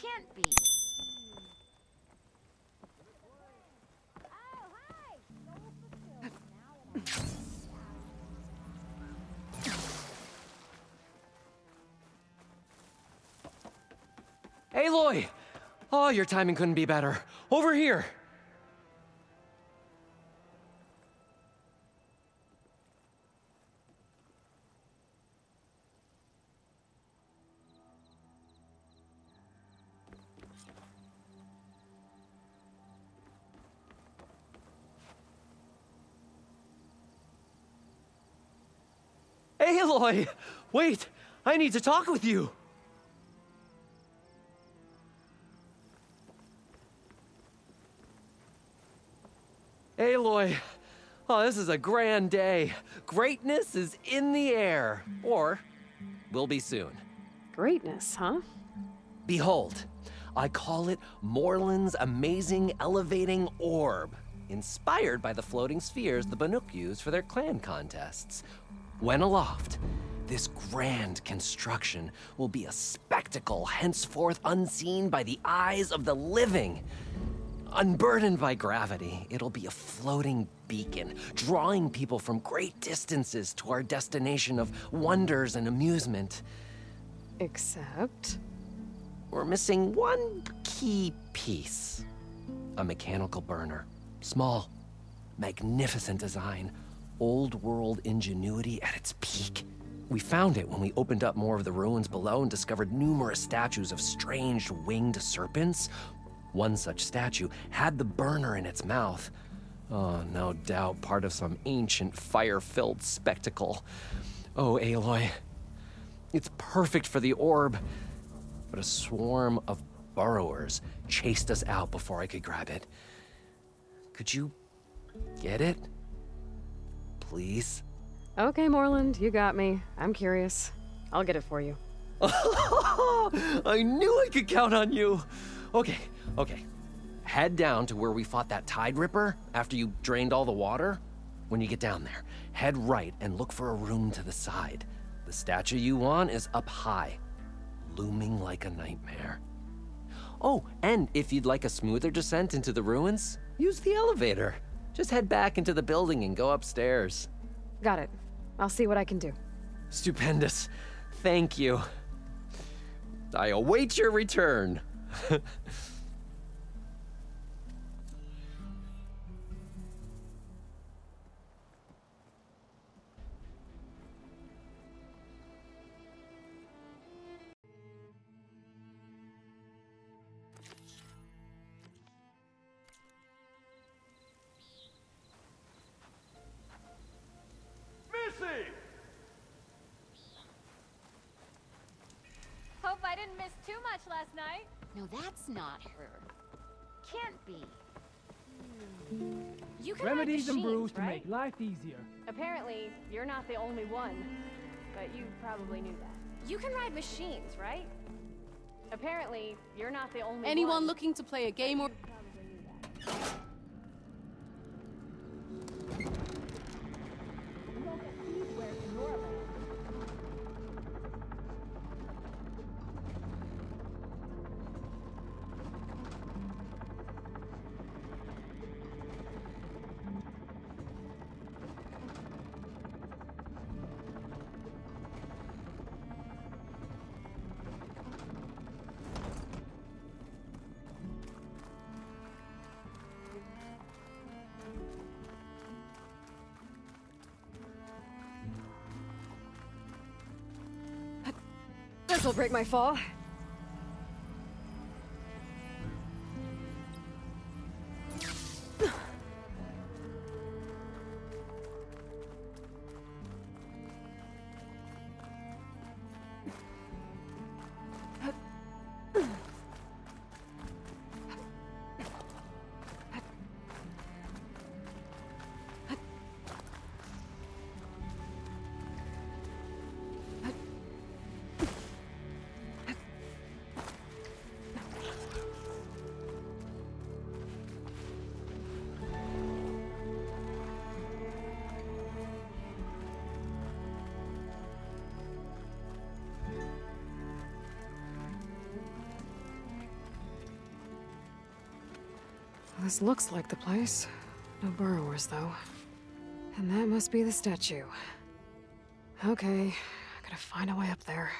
can't be. Aloy! Oh, your timing couldn't be better. Over here! Aloy! Wait! I need to talk with you! Aloy, oh, this is a grand day. Greatness is in the air, or will be soon. Greatness, huh? Behold, I call it Morlin's Amazing Elevating Orb, inspired by the floating spheres the Banuk use for their clan contests. When aloft, this grand construction will be a spectacle henceforth unseen by the eyes of the living. Unburdened by gravity, it'll be a floating beacon, drawing people from great distances to our destination of wonders and amusement. Except? We're missing one key piece. A mechanical burner. Small, magnificent design. Old-world ingenuity at its peak. We found it when we opened up more of the ruins below and discovered numerous statues of strange winged serpents. One such statue had the burner in its mouth. Oh, no doubt part of some ancient fire-filled spectacle. Oh, Aloy, it's perfect for the orb, but a swarm of burrowers chased us out before I could grab it. Could you get it? Please? Okay, Morlund, you got me. I'm curious. I'll get it for you. I knew I could count on you! Okay. Head down to where we fought that Tide Ripper after you drained all the water. When you get down there, head right and look for a room to the side. The statue you want is up high, looming like a nightmare. Oh, and if you'd like a smoother descent into the ruins, use the elevator. Just head back into the building and go upstairs. Got it. I'll see what I can do. Stupendous. Thank you. I await your return. Missy! Hope I didn't miss too much last night. No, that's not her. Can't be. You can remedies and brews to make life easier. Apparently, you're not the only one, but you probably knew that. You can ride machines, right? Apparently, you're not the only one. Anyone looking to play a game or... Will break my fall. This looks like the place. No burrowers, though. And that must be the statue. Okay, I gotta find a way up there.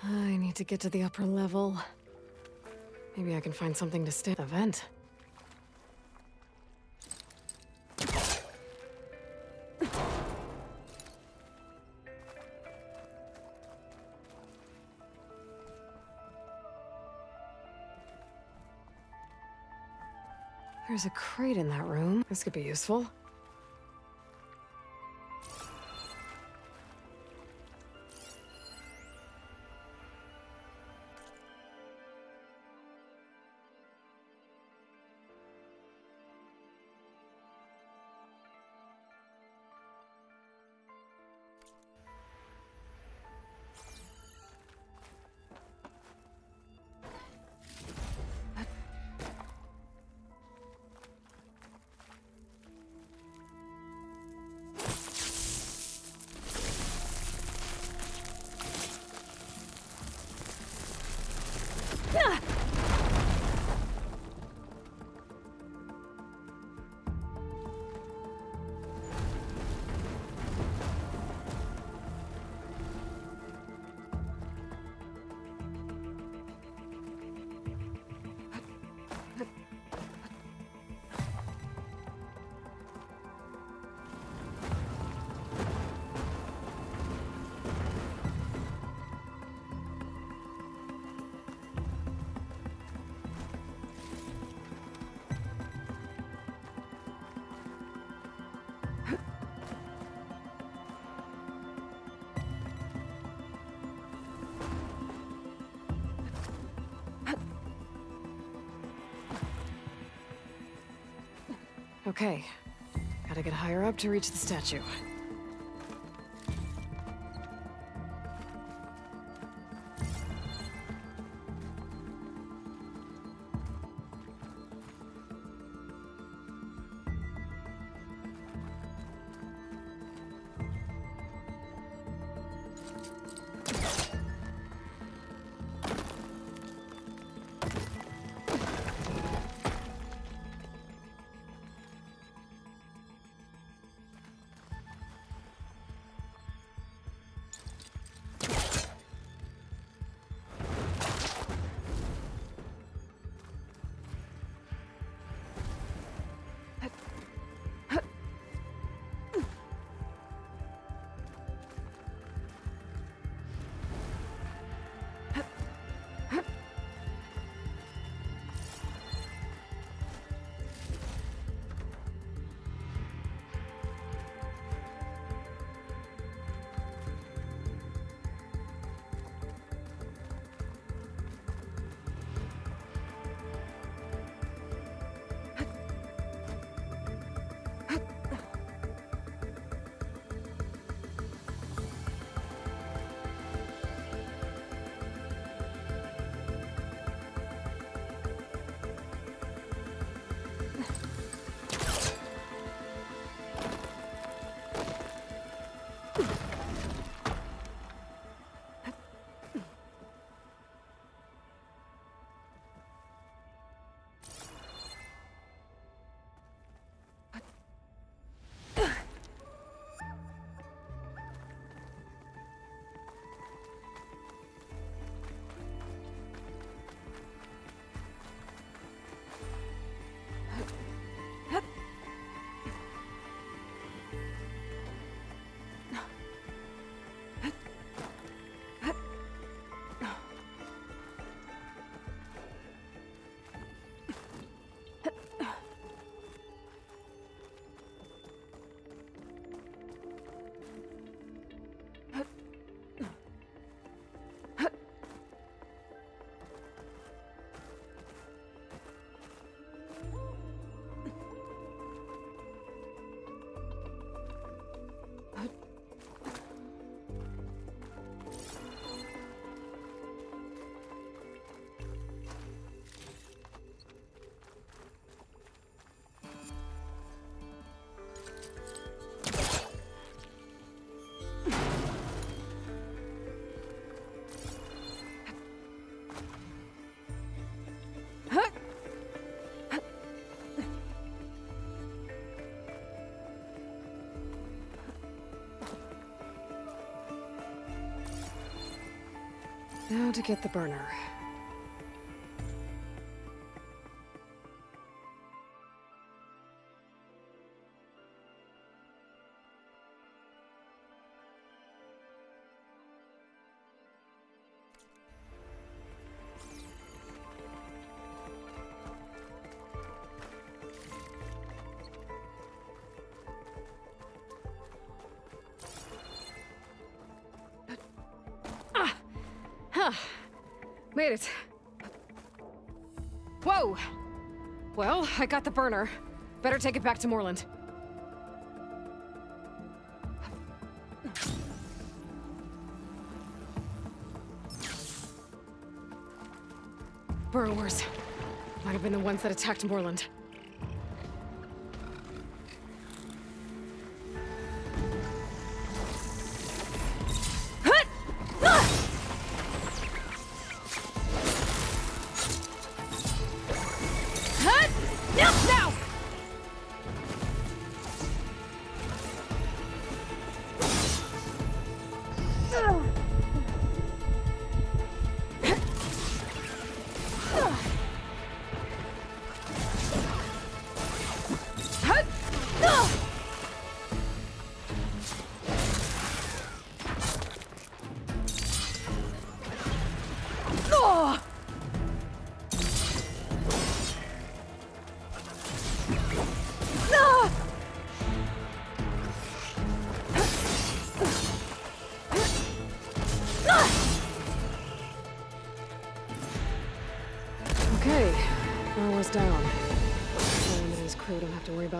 I need to get to the upper level. Maybe I can find something to stay at the vent. There's a crate in that room. This could be useful. Okay, gotta get higher up to reach the statue. Now to get the burner. Made it. Whoa! Well, I got the burner. Better take it back to Morlund. Burrowers. Might have been the ones that attacked Morlund.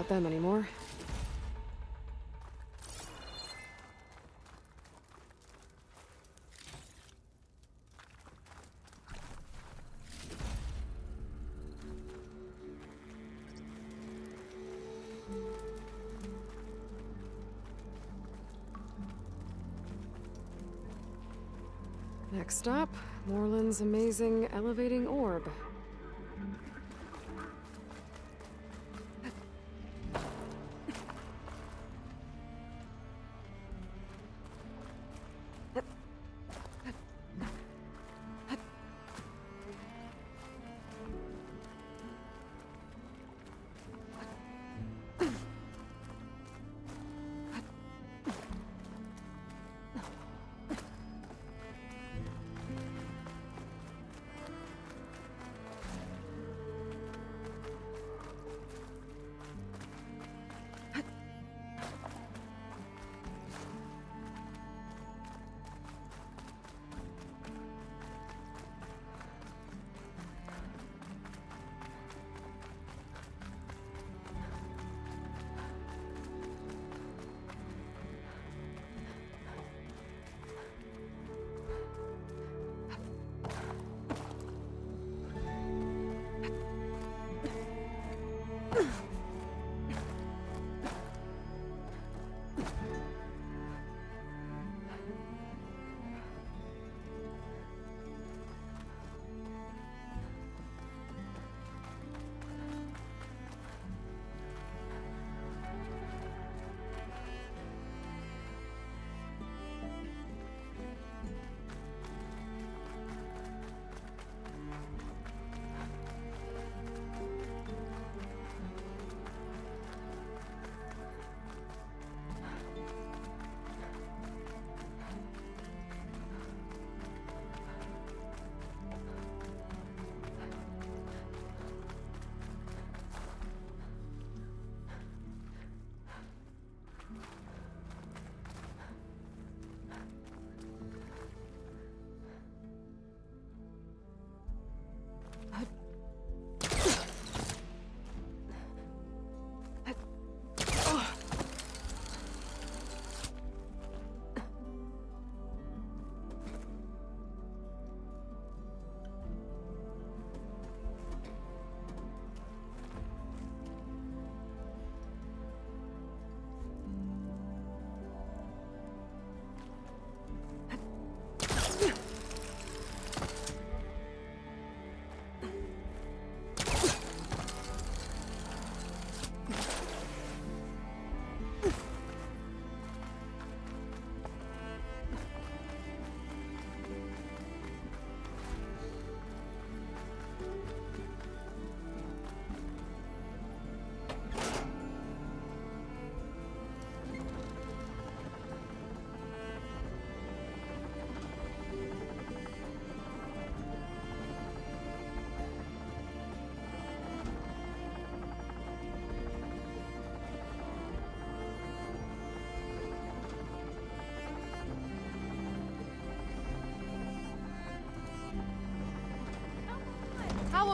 Them anymore. Next up, Morlin's Amazing Elevating Orb.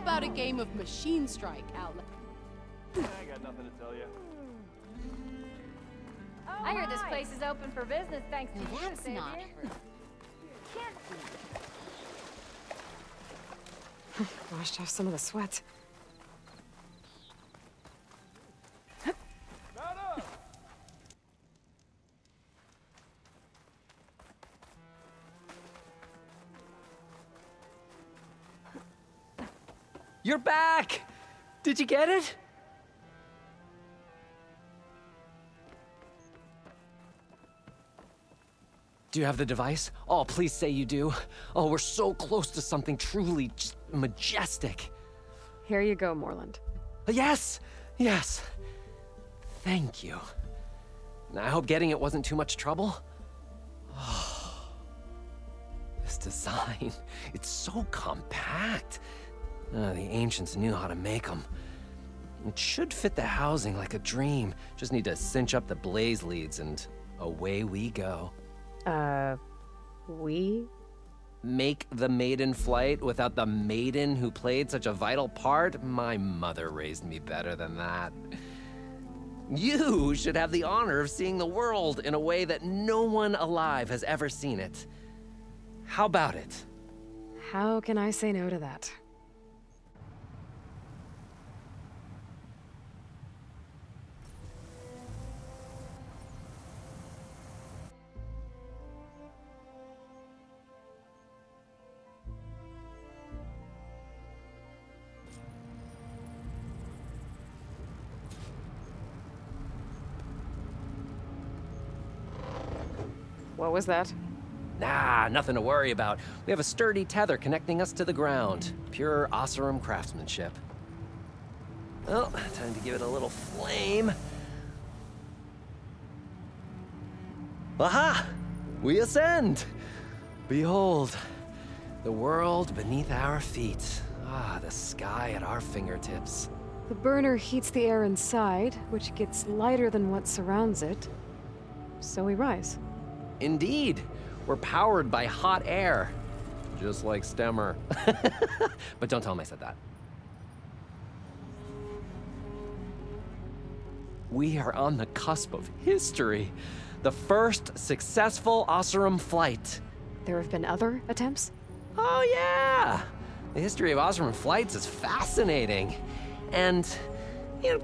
about a game of machine strike, Aloy? I got nothing to tell you. Oh, I heard this place is open for business thanks to you, that's not true. Can't see. Washed off some of the sweat. You're back! Did you get it? Do you have the device? Oh, please say you do. Oh, we're so close to something truly just majestic. Here you go, Morlund. Yes! Yes! Thank you. And I hope getting it wasn't too much trouble. Oh, this design, it's so compact. The ancients knew how to make them. It should fit the housing like a dream. Just need to cinch up the blaze leads and away we go. We? Make the maiden flight without the maiden who played such a vital part? My mother raised me better than that. You should have the honor of seeing the world in a way that no one alive has ever seen it. How about it? How can I say no to that? What was that? Nah, nothing to worry about. We have a sturdy tether connecting us to the ground. Pure Oseram craftsmanship. Well, time to give it a little flame. Aha! We ascend! Behold, the world beneath our feet. Ah, the sky at our fingertips. The burner heats the air inside, which gets lighter than what surrounds it. So we rise. Indeed, we're powered by hot air, just like Stemmer. But don't tell him I said that. We are on the cusp of history. The first successful Oseram flight. There have been other attempts? Oh yeah! The history of Oseram flights is fascinating. And, you know,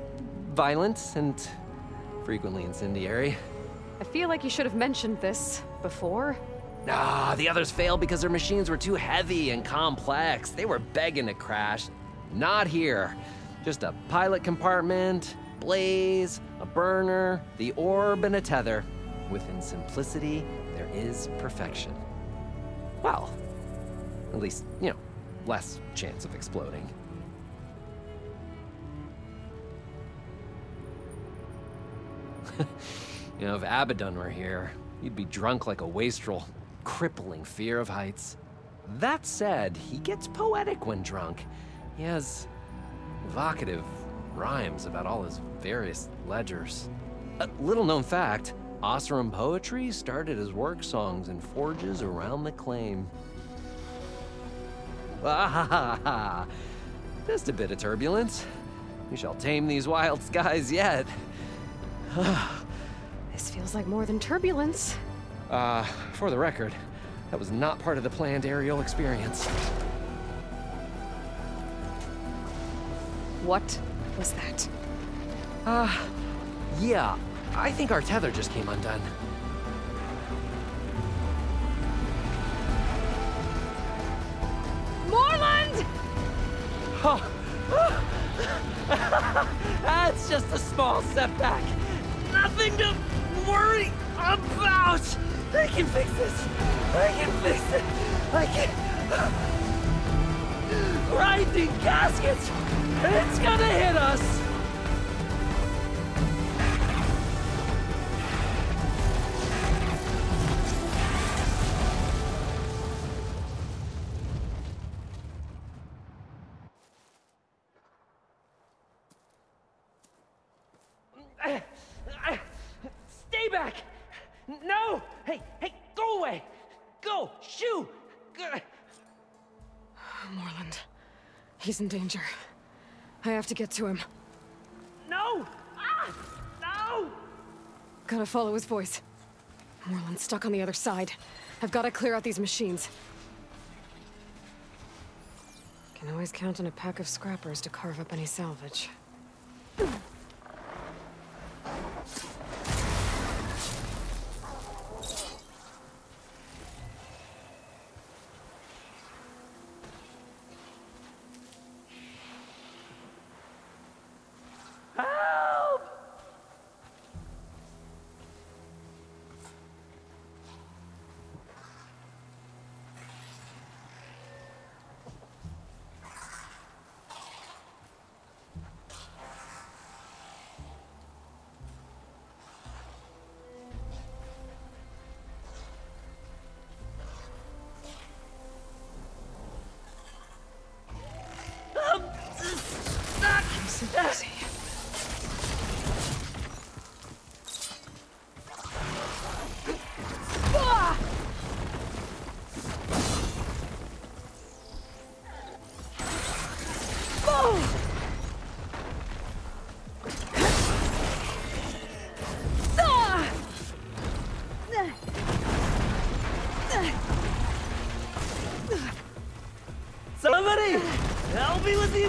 violent and frequently incendiary. I feel like you should have mentioned this before. Ah, the others failed because their machines were too heavy and complex. They were begging to crash. Not here. Just a pilot compartment, blaze, a burner, the orb, and a tether. Within simplicity, there is perfection. Well, at least, you know, less chance of exploding. You know, if Abaddon were here, he'd be drunk like a wastrel, crippling fear of heights. That said, he gets poetic when drunk. He has evocative rhymes about all his various ledgers. A little known fact, Oseram poetry started as work songs in forges around the claim. Ah, just a bit of turbulence. We shall tame these wild skies yet. This feels like more than turbulence. For the record, that was not part of the planned aerial experience. What was that? Yeah, I think our tether just came undone. Morlund! Oh. That's just a small setback. Nothing to worry about! I can fix this! I can fix it! I can... Grinding gaskets! It's gonna hit us! He's in danger. I have to get to him. No! Ah! No! Gotta follow his voice. Morlund's stuck on the other side. I've gotta clear out these machines. Can always count on a pack of scrappers to carve up any salvage.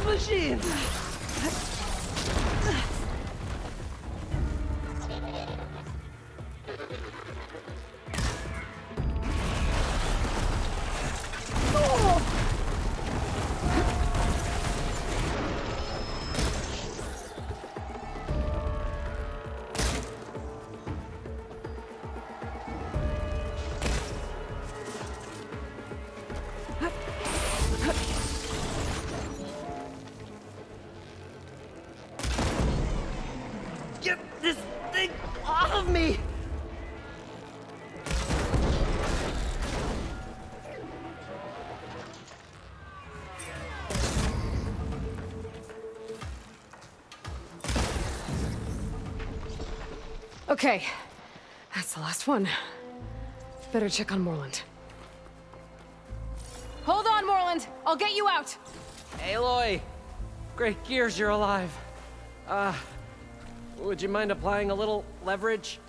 Machines! Okay, that's the last one. Better check on Morlund. Hold on, Morlund! I'll get you out! Aloy! Great gears, you're alive. Would you mind applying a little leverage?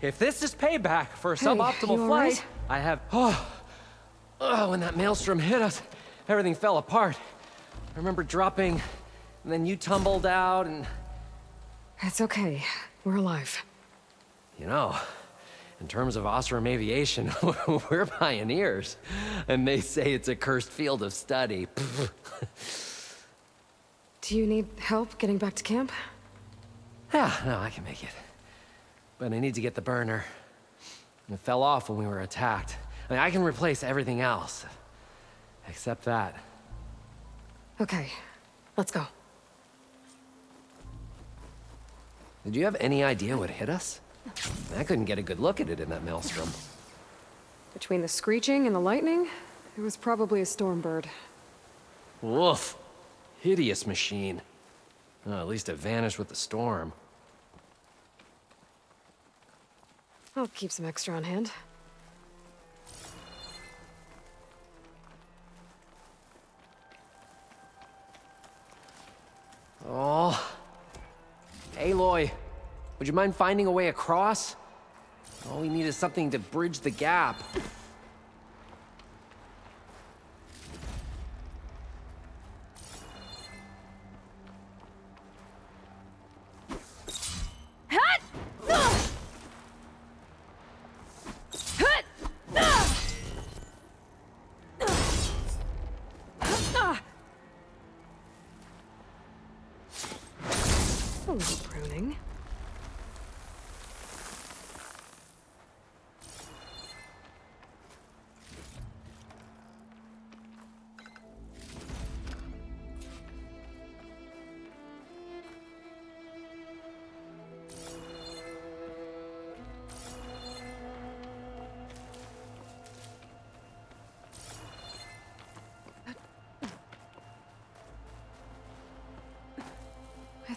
If this is payback for a suboptimal flight, right? I have... when that maelstrom hit us, everything fell apart. I remember dropping, and then you tumbled out, and... That's okay. We're alive. You know, in terms of Oseram aviation, we're pioneers. And they say it's a cursed field of study. Do you need help getting back to camp? Yeah, no, I can make it. But I need to get the burner. It fell off when we were attacked. I mean, I can replace everything else. Except that. Okay, let's go. Did you have any idea what hit us? I couldn't get a good look at it in that maelstrom. Between the screeching and the lightning, it was probably a Stormbird. Woof! Hideous machine. Oh, at least it vanished with the storm. I'll keep some extra on hand. Oh. Aloy, would you mind finding a way across? All we need is something to bridge the gap.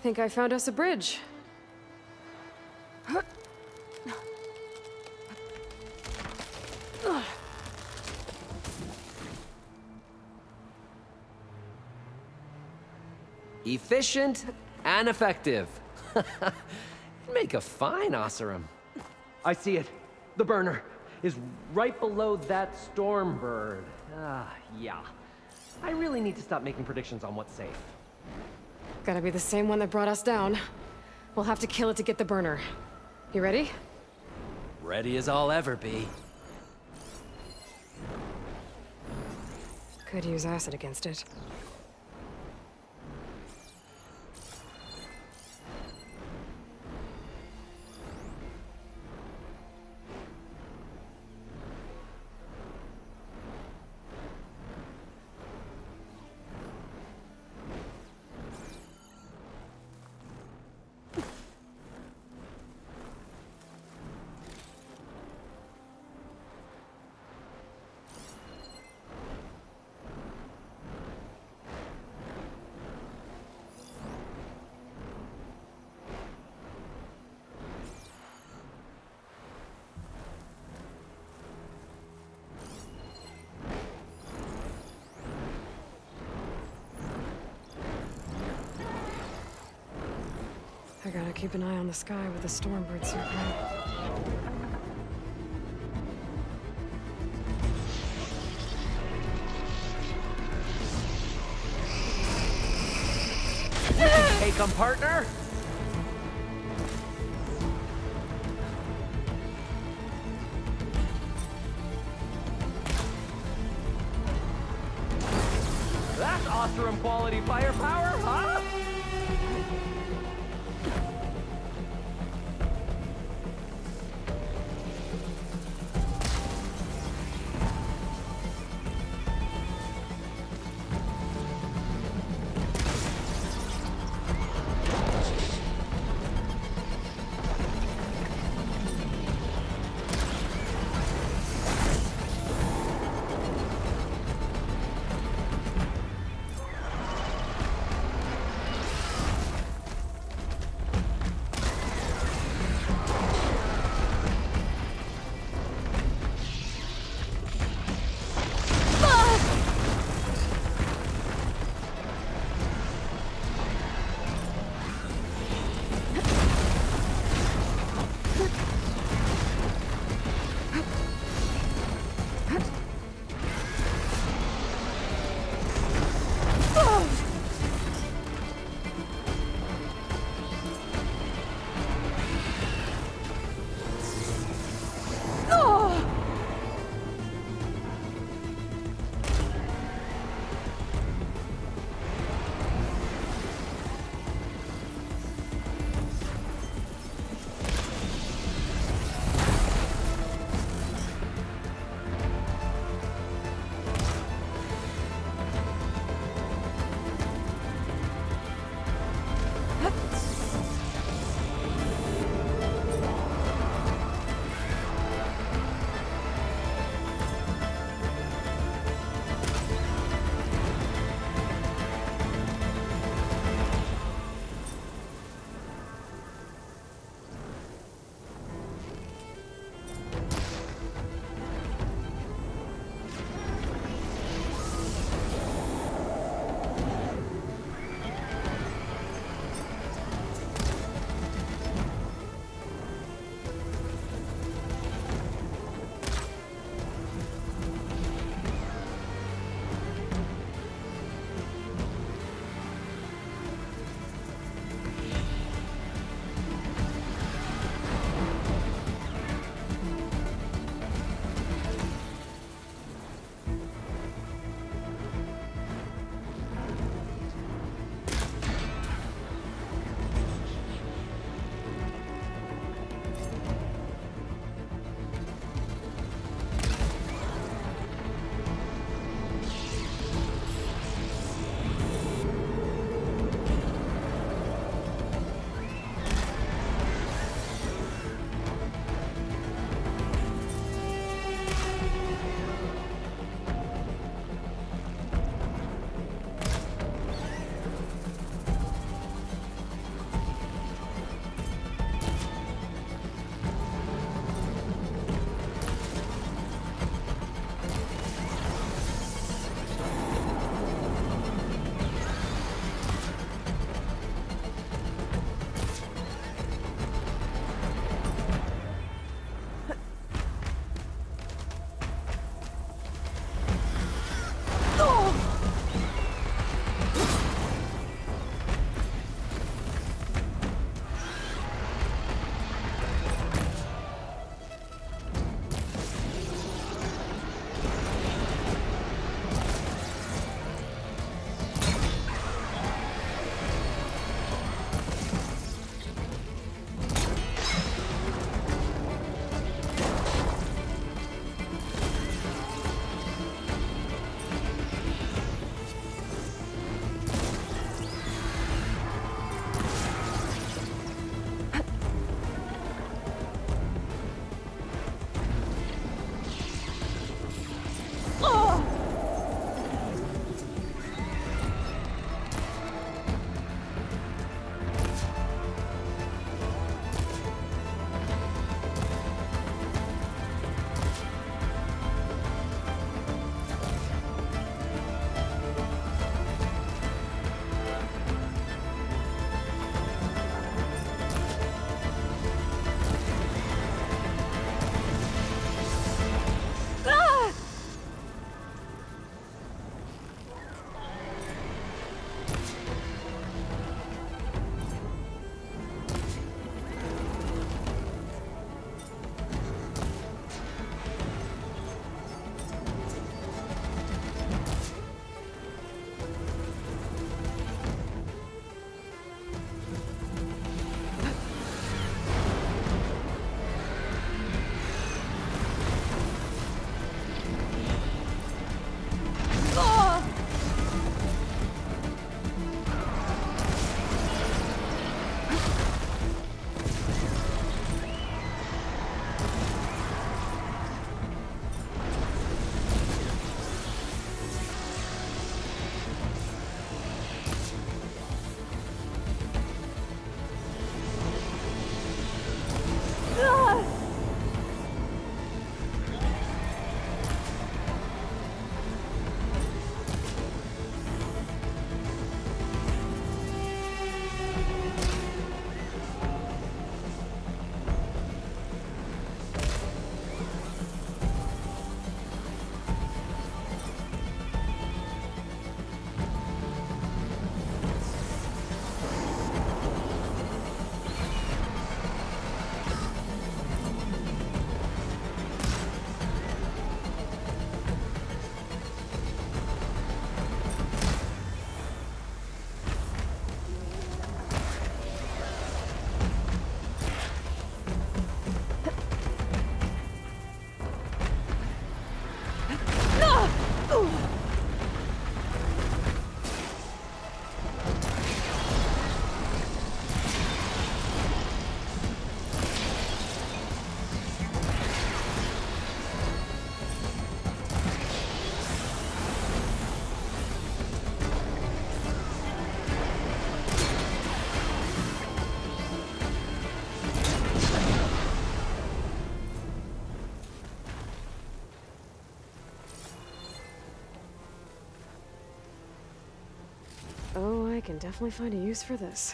think I found us a bridge. Efficient and effective. You'd make a fine Oseram. I see it. The burner is right below that Stormbird. Yeah. I really need to stop making predictions on what's safe. Gotta be the same one that brought us down. We'll have to kill it to get the burner. You ready? Ready as I'll ever be. Could use acid against it. I gotta keep an eye on the sky with the Stormbird circling. Take 'em, partner! That's Oseram quality firepower, huh? Oh, I can definitely find a use for this.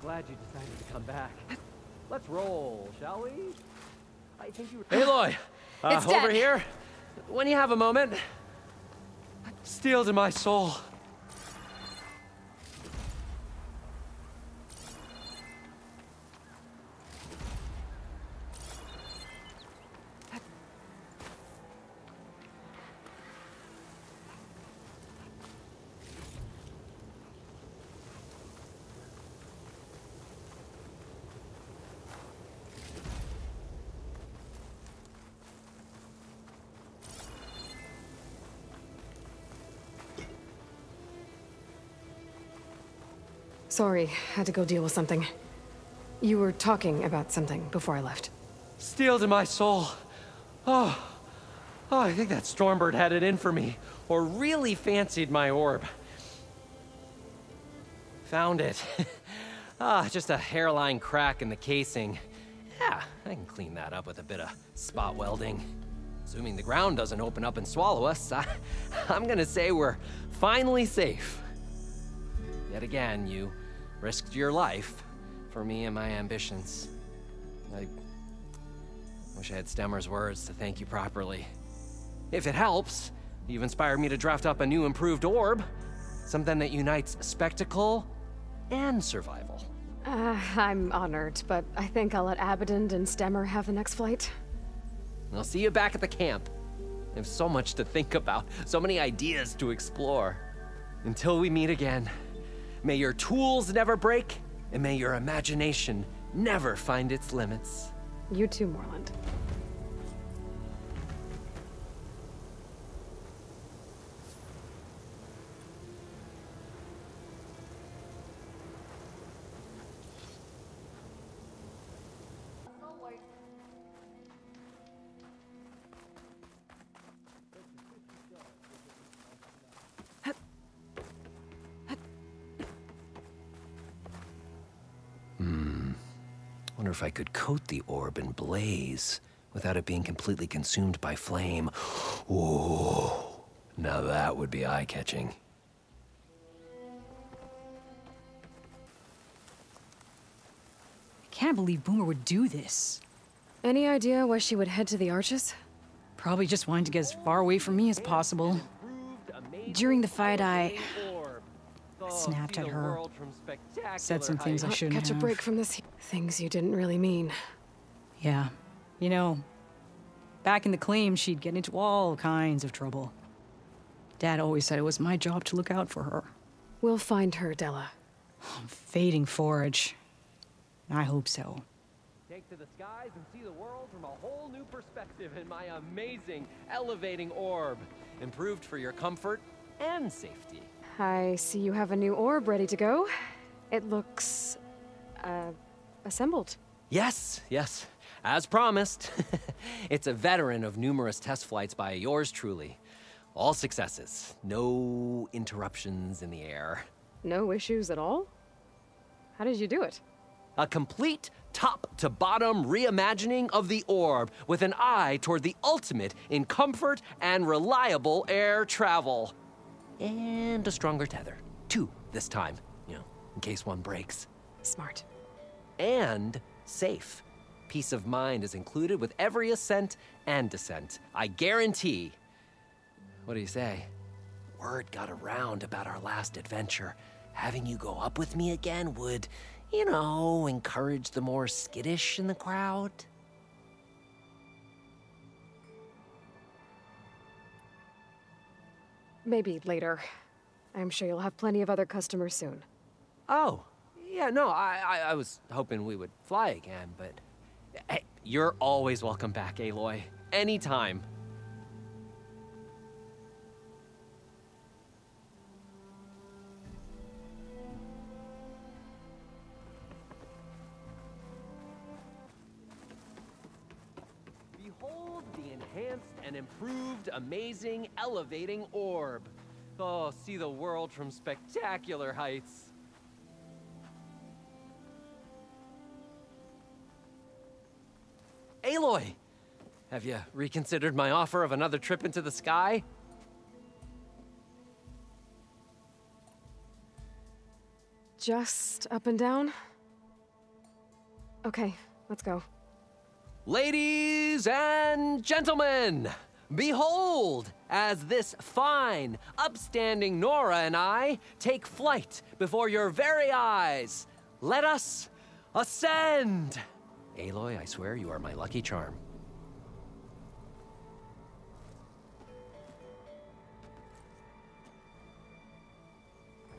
Glad you decided to come back. Let's roll, shall we? I think you were... Aloy! Over here. When you have a moment. Steel to my soul. Sorry, had to go deal with something. You were talking about something before I left. Steel to my soul. Oh, I think that Stormbird had it in for me, or really fancied my orb. Found it. Just a hairline crack in the casing. Yeah, I can clean that up with a bit of spot welding. Assuming the ground doesn't open up and swallow us, I'm gonna say we're finally safe. Yet again, you risked your life for me and my ambitions. I wish I had Stemmer's words to thank you properly. If it helps, you've inspired me to draft up a new improved orb, something that unites spectacle and survival. I'm honored, but I think I'll let Abaddon and Stemmer have the next flight. I'll see you back at the camp. I have so much to think about, so many ideas to explore. Until we meet again, may your tools never break, and may your imagination never find its limits. You too, Morlund. If I could coat the orb in blaze without it being completely consumed by flame. Whoa, now that would be eye-catching. I can't believe Boomer would do this. Any idea why she would head to the arches? Probably just wanted to get as far away from me as possible. During the fight, I snapped at her, said some things I shouldn't have. Catch a break from this. Things you didn't really mean. Yeah, you know, back in the claim, she'd get into all kinds of trouble. Dad always said it was my job to look out for her. We'll find her, Della. I'm fading forage. I hope so. Take to the skies and see the world from a whole new perspective in my amazing elevating orb, improved for your comfort and safety. I see you have a new orb ready to go. It looks... assembled. Yes. As promised. It's a veteran of numerous test flights by yours truly. All successes. No interruptions in the air. No issues at all? How did you do it? A complete top-to-bottom reimagining of the orb with an eye toward the ultimate in comfort and reliable air travel. And a stronger tether. 2 this time, you know, in case one breaks. Smart. And safe. Peace of mind is included with every ascent and descent. I guarantee. What do you say? Word got around about our last adventure. Having you go up with me again would, you know, encourage the more skittish in the crowd. Maybe later. I'm sure you'll have plenty of other customers soon. Oh, yeah, no, I was hoping we would fly again, but... Hey, you're always welcome back, Aloy. Anytime. An improved, amazing, elevating orb. Oh, see the world from spectacular heights. Aloy! Have you reconsidered my offer of another trip into the sky? Just up and down? Okay, let's go. Ladies and gentlemen, behold, as this fine, upstanding Nora and I take flight before your very eyes, let us ascend! Aloy, I swear you are my lucky charm.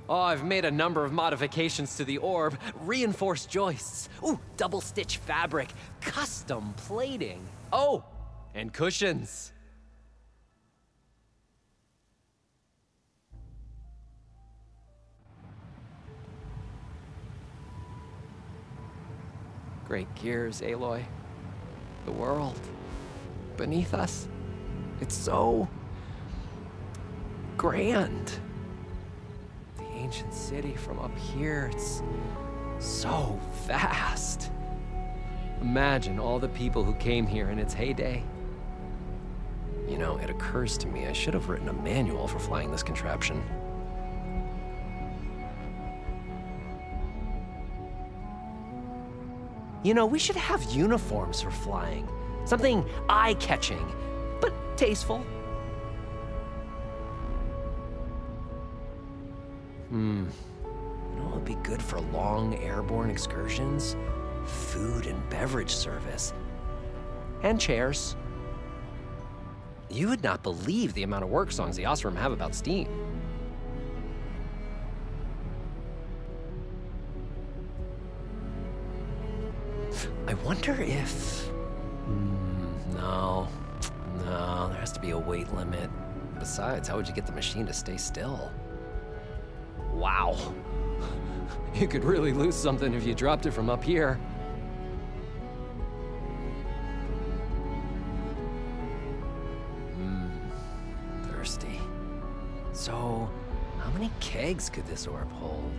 Oh, I've made a number of modifications to the orb. Reinforced joists. Ooh, double stitch fabric. Custom plating. Oh, and cushions. Great gears, Aloy. The world beneath us. It's so grand. Ancient city from up here, it's so vast. Imagine all the people who came here in its heyday. You know, it occurs to me I should have written a manual for flying this contraption. You know, we should have uniforms for flying. Something eye-catching, but tasteful. You know what would be good for long airborne excursions? Food and beverage service. And chairs. You would not believe the amount of work songs the Oseram have about steam. I wonder if... No, there has to be a weight limit. Besides, how would you get the machine to stay still? Wow, you could really lose something if you dropped it from up here. Thirsty. So, how many kegs could this orb hold?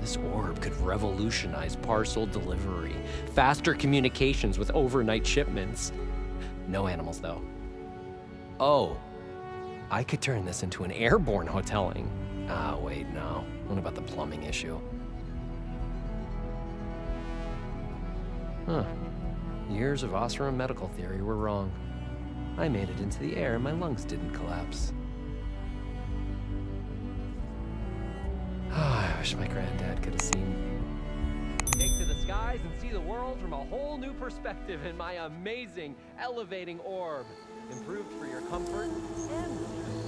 This orb could revolutionize parcel delivery, faster communications with overnight shipments. No animals, though. Oh, I could turn this into an airborne hoteling. Ah, wait, no. What about the plumbing issue? Huh. Years of Oseram medical theory were wrong. I made it into the air and my lungs didn't collapse. Ah, I wish my granddad could have seen. Take to the skies and see the world from a whole new perspective in my amazing elevating orb. Improved for your comfort and